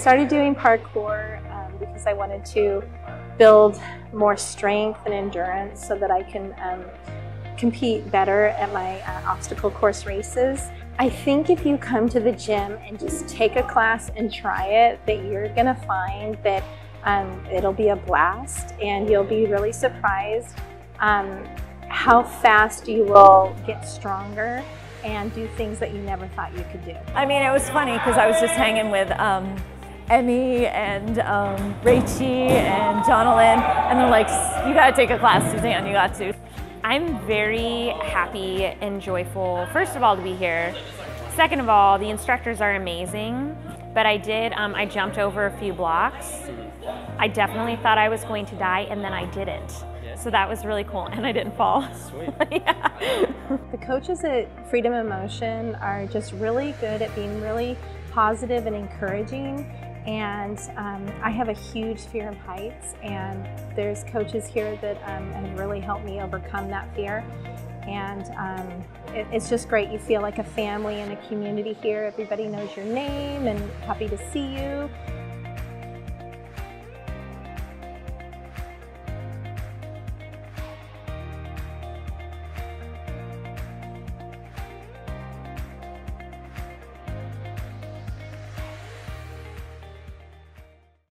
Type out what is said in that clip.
started doing parkour because I wanted to build more strength and endurance so that I can compete better at my obstacle course races. I think if you come to the gym and just take a class and try it, that you're gonna find that it'll be a blast, and you'll be really surprised how fast you will get stronger and do things that you never thought you could do. I mean, it was funny because I was just hanging with Emmy and Rachie and Jonalyn, and they're like, you gotta take a class, Suzanne, you got to. I'm very happy and joyful, first of all, to be here. Second of all, the instructors are amazing, but I jumped over a few blocks. I definitely thought I was going to die, and then I didn't. So that was really cool, and I didn't fall. Sweet. Yeah. The coaches at Freedom in Motion are just really good at being really positive and encouraging, and I have a huge fear of heights, and there's coaches here that have really helped me overcome that fear, and it's just great. You feel like a family and a community here. Everybody knows your name and happy to see you.